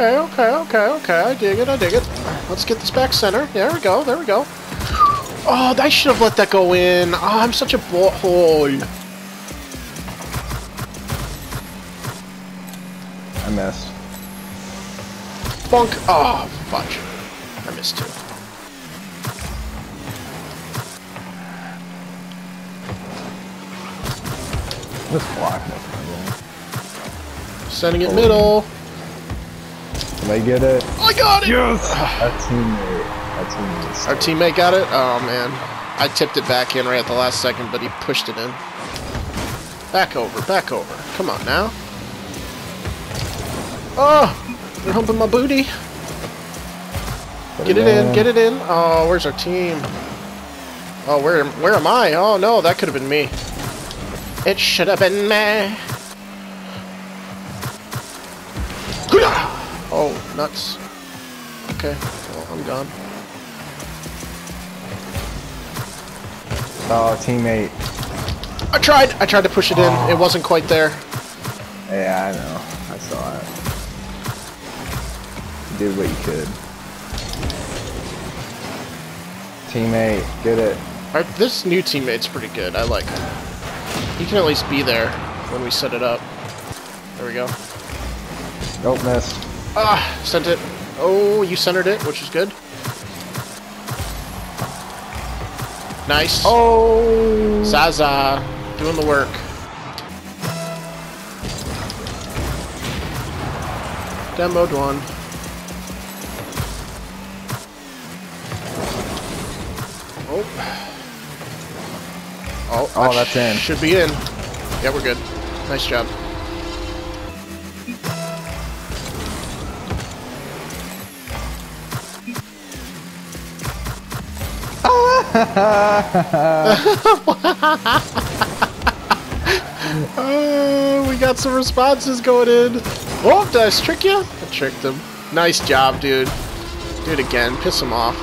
Okay, I dig it. Let's get this back center. There we go. Oh, I should have let that go in. Oh, I'm such a butthole. I missed. Bonk. Oh, fudge. I missed too. This block must have been. Sending it middle. Did I get it? I got it! Yes! Our teammate got it? Oh, man. I tipped it back in right at the last second, but he pushed it in. Back over. Come on, now. Oh! They're humping my booty. Get it in. Oh, where's our team? Oh, where am I? Oh, no, that could have been me. It should have been me. Oh, nuts. Okay, well, I'm gone. Oh, teammate. I tried to push it in. It wasn't quite there. Yeah, I know. I saw it. You did what you could. Teammate, get it. All right, this new teammate's pretty good. I like him. He can at least be there when we set it up. There we go. Nope, missed. Ah, sent it. Oh, you centered it, which is good. Nice. Oh! Zaza, doing the work. Demoed one. Oh. Oh, that's in. Should be in. Yeah, we're good. Nice job. Oh, we got some responses going in. Oh, did I trick you? I tricked him. Nice job, dude. Do it again. Piss him off.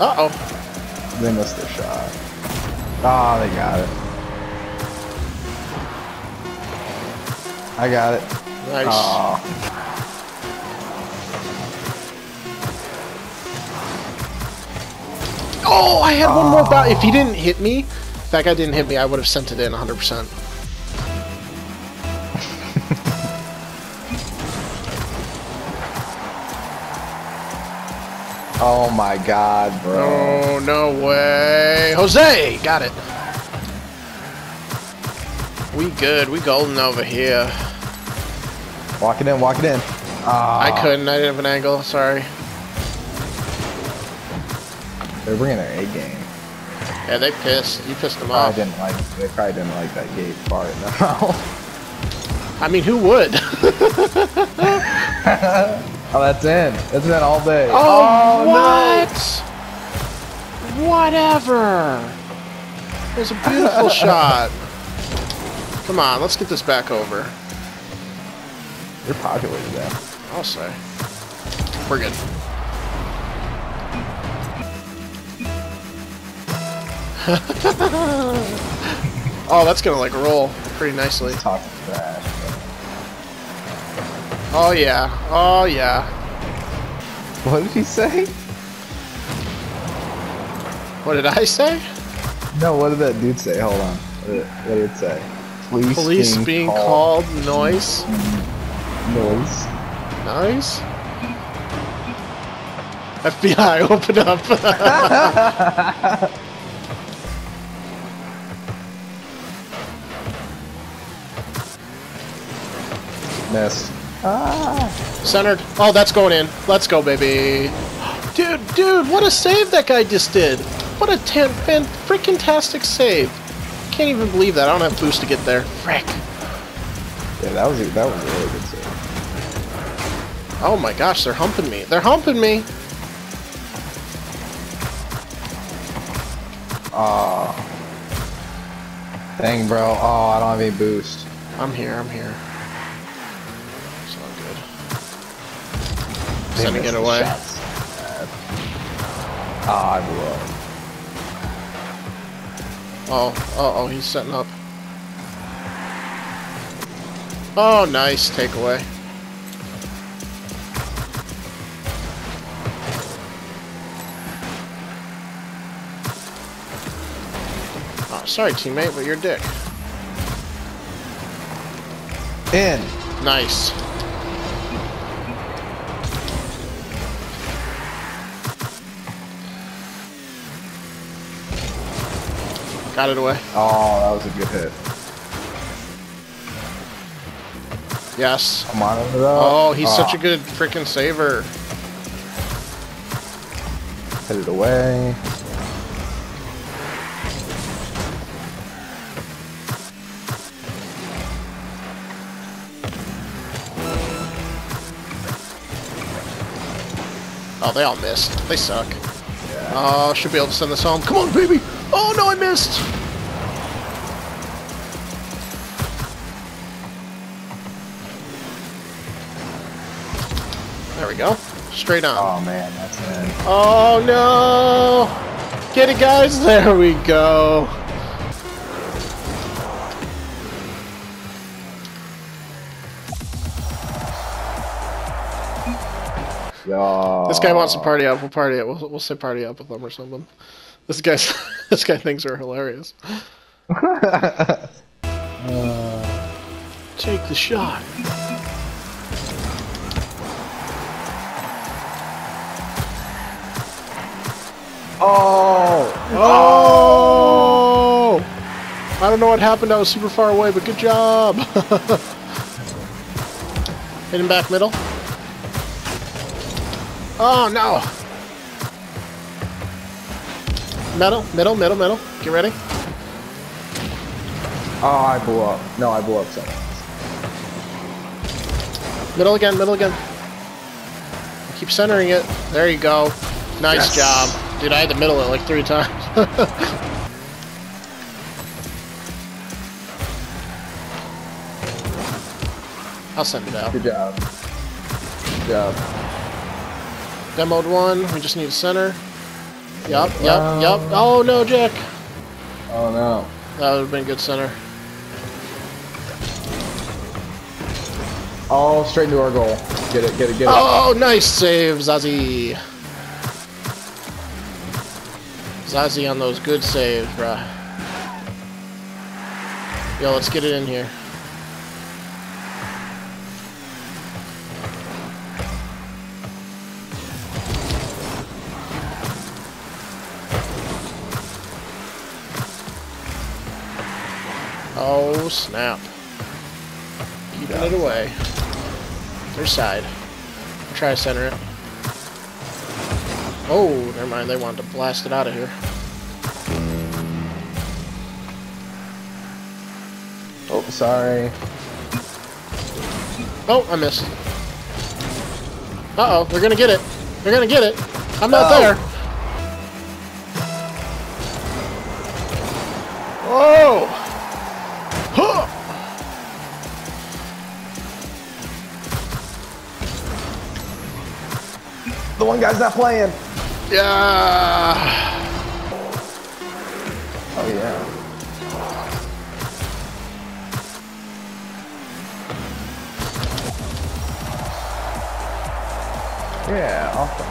Uh-oh. They missed their shot. Oh, they got it. I got it. Nice. Aww. Oh, I had one more bounce. If he didn't hit me, that guy didn't hit me, I would have sent it in 100%. Oh my god, bro. No way. Jose! Got it. We good. We golden over here. Walk it in. I couldn't. I didn't have an angle. Sorry. They're bringing their A game. Yeah, they pissed. You pissed them off. They probably didn't like that gate part. No. I mean, who would? Oh, that's in. It's in all day. Oh, what? No. Whatever. It was a beautiful shot. Come on, let's get this back over. You're popular today. I'll say. We're good. Oh, that's gonna like roll pretty nicely. Talk trash. Oh yeah. What did he say? What did I say? No, what did that dude say? Hold on. What did it say? Police being called. Noise. Noise? FBI, open up. Missed. Ah. Centered. Oh, that's going in. Let's go, baby. Dude, what a save that guy just did. What a freaking-tastic save. Can't even believe that. I don't have boost to get there. Frick. Yeah, that was a really good save. Oh my gosh, they're humping me. Oh. Dang, bro. Oh, I don't have any boost. I'm here. Sending it away. I Oh, uh-oh, he's setting up. Oh, nice takeaway. Oh, sorry, teammate, but you're a dick. In. Nice. Got it away. Oh, that was a good hit. Yes. Come on over there. Oh, he's such a good freaking saver. Hit it away. Oh, they all missed. They suck. Yeah. Oh, should be able to send this home. Come on, baby. Oh no, I missed! There we go. Straight on. Oh man, that's it. Oh no! Get it, guys! There we go! Oh. This guy wants to party up. We'll party up. We'll say party up with them or something. This guy thinks are hilarious. Take the shot. Oh! Oh! I don't know what happened. I was super far away, but good job. Hit him back middle. Oh no! Middle, middle, middle, middle. Get ready. Oh, I blew up. No, I blew up something. Middle again, middle again. Keep centering it. There you go. Nice job. Dude, I had to middle it like 3 times. I'll send it out. Good job. Good job. Demoed one. We just need a center. Yup, yup, yup. Oh no, Jack! Oh no. That would have been good center. Oh, straight into our goal. Get it, get it, get it. Oh, nice save, Zaza. Zaza on those good saves, bruh. Yo, let's get it in here. Oh snap. Keeping it away. Their side. Try to center it. Oh, never mind. They wanted to blast it out of here. Oh, sorry. Oh, I missed. Uh-oh, they're gonna get it. They're gonna get it. I'm not there. Whoa! The one guy's not playing. Yeah. Oh yeah. Yeah. Awesome.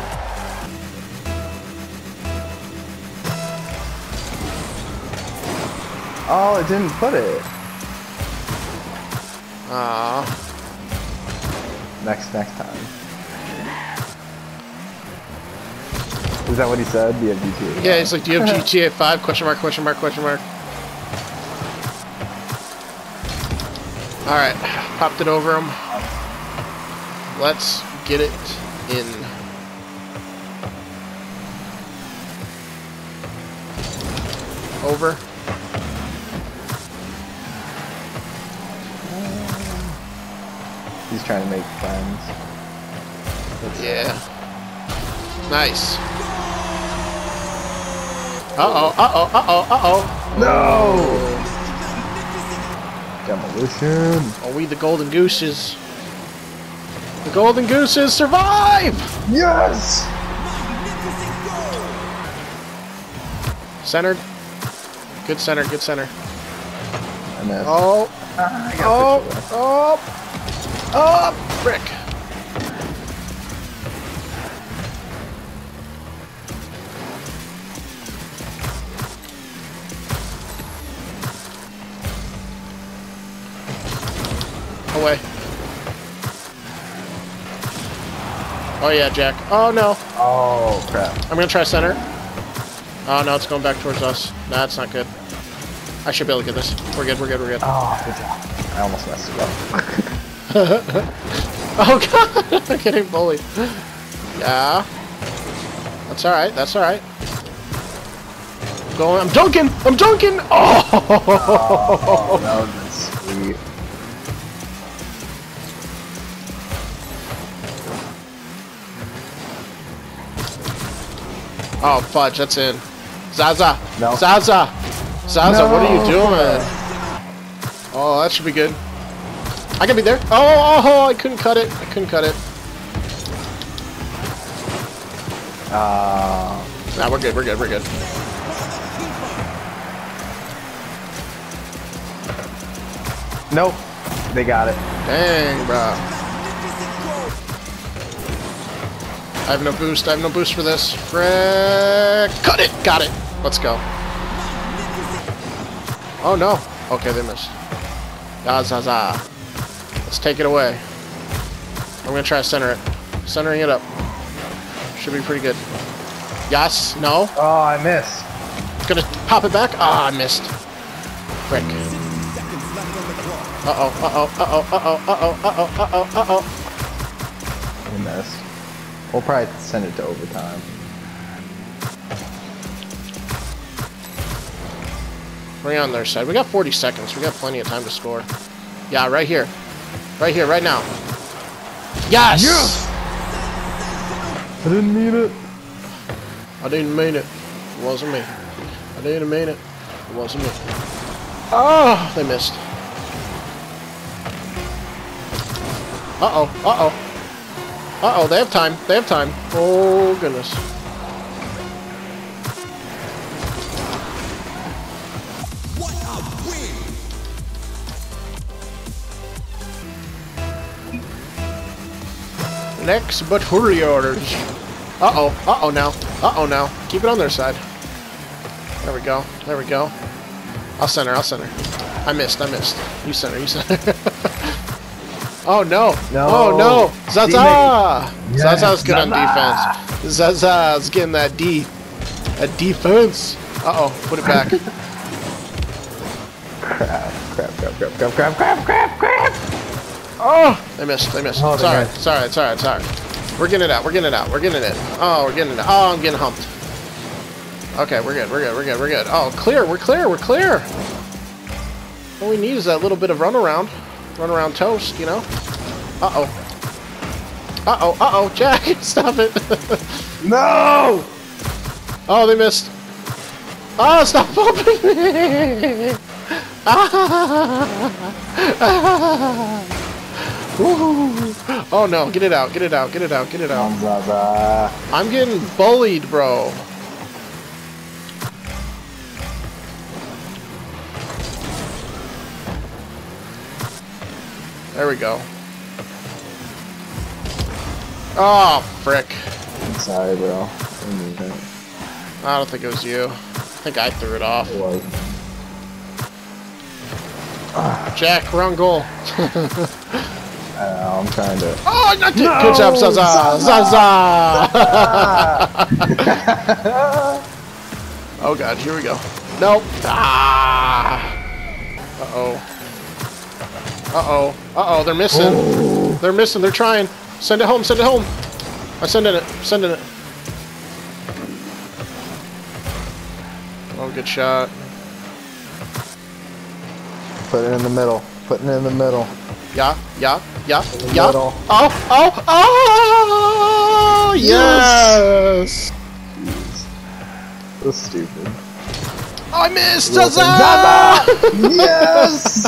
Oh, it didn't put it. Ah. Next time. Is that what he said? Do you have GTA 5? Yeah, he's like, do you have GTA 5? Question mark, question mark, question mark. Alright, popped it over him. Let's get it in. Over. He's trying to make friends. That's yeah. Nice. Uh-oh, uh-oh, uh-oh, uh-oh. No! Demolition. Oh, we the golden gooses. The golden gooses survive! Yes! Centered. Good center, good center. Oh, oh, oh, oh, brick. Away. Oh yeah, Jack. Oh no. Oh crap. I'm gonna try center. Oh no, it's going back towards us. Nah, it's not good. I should be able to get this. We're good, we're good, we're good. Oh, good job. I almost messed it up. Oh god, I'm getting bullied. Yeah. That's alright, that's alright. I'm dunking! I'm dunking! Oh, oh that would have been sweet. Oh fudge, that's in. Zaza! No. Zaza! Zaza, no. What are you doing? Oh, that should be good. I can be there. Oh, oh, I couldn't cut it. I couldn't cut it. Nah, we're good, we're good, we're good. Nope. They got it. Dang, bro. I have no boost. I have no boost for this. Frick. Cut it. Got it. Let's go. Oh, no. Okay, they missed. Zaza. Let's take it away. I'm going to try to center it. Centering it up. Should be pretty good. Yes. No. Oh, I missed. Going to pop it back. Ah, oh, I missed. Frick. Uh-oh. Uh-oh. Uh-oh. Uh-oh. Uh-oh. Uh-oh. Uh-oh. Uh-oh. We missed. We'll probably send it to overtime. We're on their side. We got 40 seconds. We got plenty of time to score. Yeah, right here. Right here, right now. Yes! Yes! I didn't mean it. I didn't mean it. It wasn't me. I didn't mean it. It wasn't me. Oh, they missed. Uh-oh, uh-oh. Uh-oh, they have time. They have time. Oh, goodness. What a win! Next, but hurry orders. Uh-oh. Uh-oh now. Uh-oh now. Keep it on their side. There we go. There we go. I'll center. I'll center. I missed. I missed. You center. You center. Oh no! No! Oh no! Zaza! Yes. Zaza's good on defense. Zaza's getting that D. A defense. Uh oh! Put it back. Crap! Crap! Crap! Crap! Crap! Crap! Crap! Crap! Crap! Oh! They missed. They missed. Oh, sorry. Sorry. Sorry. Sorry. We're getting it out. We're getting it out. We're getting it. Oh, we're getting it. Oh, I'm getting humped. Okay, we're good. We're good. We're good. We're good. Oh, clear. We're clear. We're clear. All we need is that little bit of runaround. Run around toast, you know? Uh-oh. Uh-oh, uh-oh, Jack, stop it. No! Oh, they missed. Oh, stop bumping me! Ah. Oh, no, get it out, get it out, get it out, get it out. I'm getting bullied, bro. There we go. Oh, frick. I'm sorry, bro. I don't think it was you. I think I threw it off. It was. Jack, wrong goal. I'm trying to... Oh, not no! Good job, Zaza! Zaza! Oh, God. Here we go. Nope. Ah. Uh-oh. Uh-oh. Uh-oh, they're missing. Oh. They're missing. They're trying. Send it home. Send it home. I'm sending it. I'm sending it. Oh, good shot. Put it in the middle. Putting it in the middle. Yeah, yeah, yeah, yeah. Middle. Oh, oh, oh! Yes! Jeez. That's stupid. I missed! Zaza! Zaza! Yes!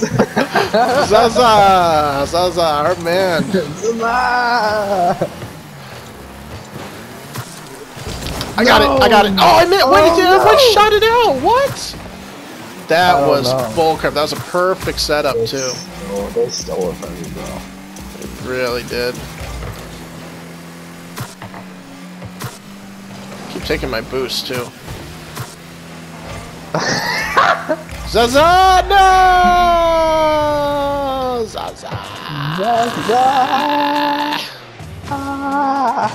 Zaza! Zaza, our man! Zaza! I got it! I got it! Oh, I missed! Wait, I shot it out! What? That was bull crap. That was a perfect setup, too. Oh, they stole it from you, bro. They really did. Keep taking my boost, too. Zaza, no! Zaza! Zaza! Ah.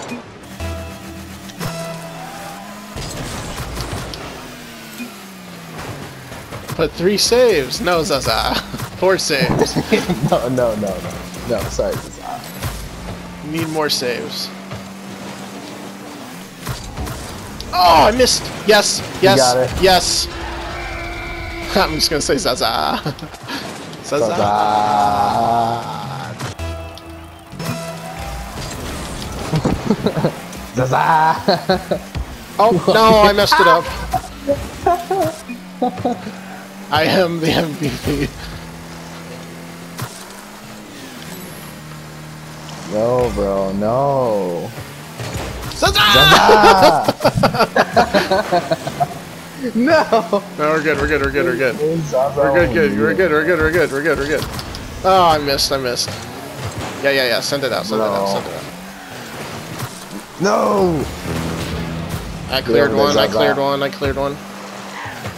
But 3 saves. No, Zaza. 4 saves. No. Sorry, Zaza. Need more saves. Oh, I missed. Yes. You got it. Yes. I'm just going to say Zaza. Zaza. Zaza. Oh, no, I messed it up. I am the MVP. No, bro, no. Zaza! No! No, we're good. We're good. Oh, I missed. Yeah. Send it out. No! I cleared one.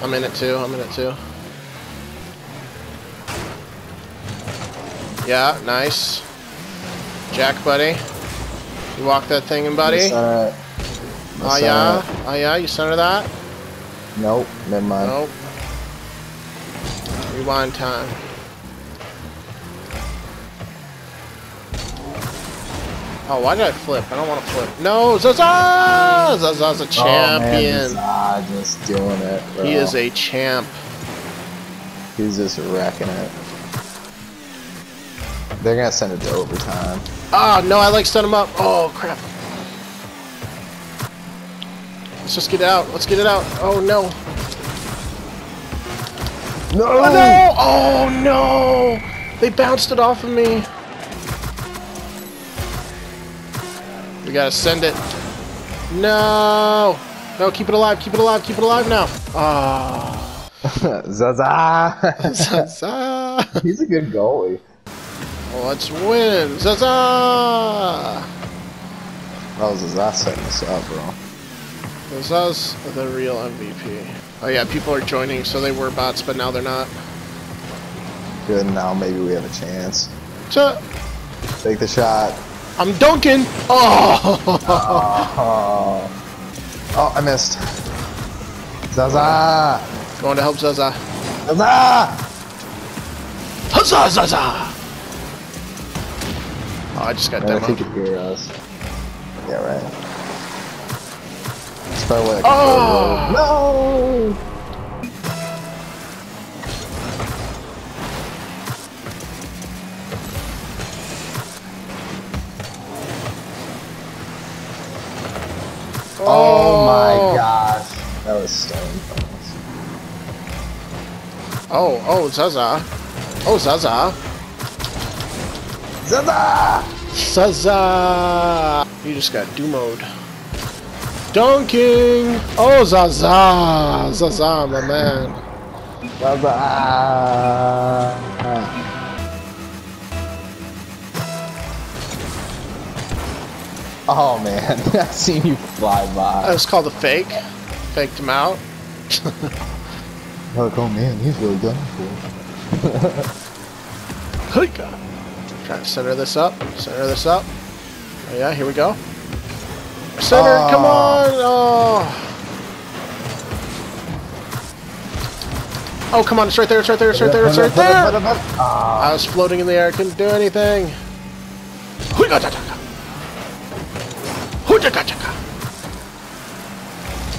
I'm in it too. Yeah, nice. Jack, buddy. You walk that thing in, buddy. Oh, yeah. You center that? Nope. Never mind. Nope. Rewind time. Oh, why did I flip? I don't want to flip. No, Zaza! Zaza's a champion. Oh, man, just doing it, bro. He is a champ. He's just wrecking it. They're gonna send it to overtime. Ah, oh, no, I like set him up. Oh crap! Let's just get it out. Let's get it out. Oh no! No! Oh no! Oh, no. They bounced it off of me. We gotta send it. No! No, keep it alive now. Ah! Oh. Zaza. He's a good goalie. Let's win! Zaza! That was Zaza setting us up, bro. Zaza's the real MVP. Oh yeah, people are joining, so they were bots, but now they're not. Good, now maybe we have a chance. Shut. Take the shot. I'm dunking! Oh, I missed. Zaza! Going to help Zaza. Zaza! Oh, I just got demoed. I think it hear us. Yeah, right. It's probably like no! Oh my gosh. That was stunning. Oh, Zaza. Zaza! You just got do-mode. Dunking! Oh, Zaza! Zaza, my man. Zaza! Oh, man. I've seen you fly by. That was called a fake. Faked him out. Like, oh, man, he's really done for it. Hey, trying to center this up. Oh yeah, here we go. Center, come on! Oh, come on, it's right there! I was floating in the air, couldn't do anything.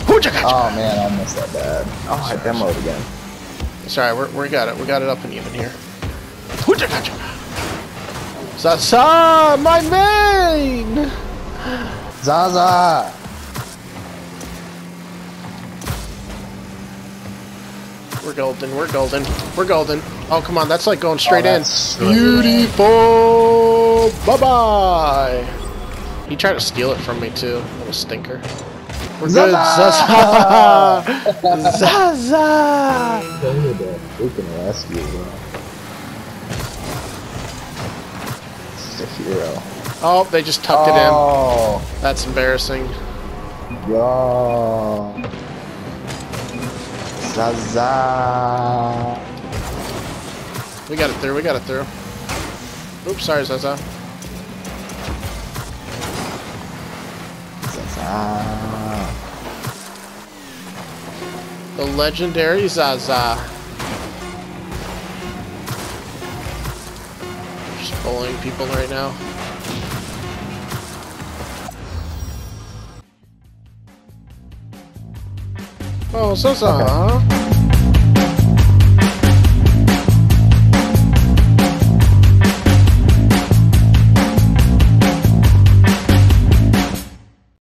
Oh man, I missed that bad. Oh, I demoed again. It's alright, we got it up and even here. Zaza, my main! Zaza! We're golden. Oh, come on, that's like going straight in. Beautiful! Bye-bye! He tried to steal it from me, too. Little stinker. We're Zaza! Good, Zaza! Zaza! Tell me that freaking rescue, bro. This is a hero. Oh, they just tucked it in. That's embarrassing. Yo. Zaza! We got it through, we got it through. Oops, sorry, Zaza. Zaza. The legendary Zaza. Just bullying people right now. Oh, Zaza. Okay.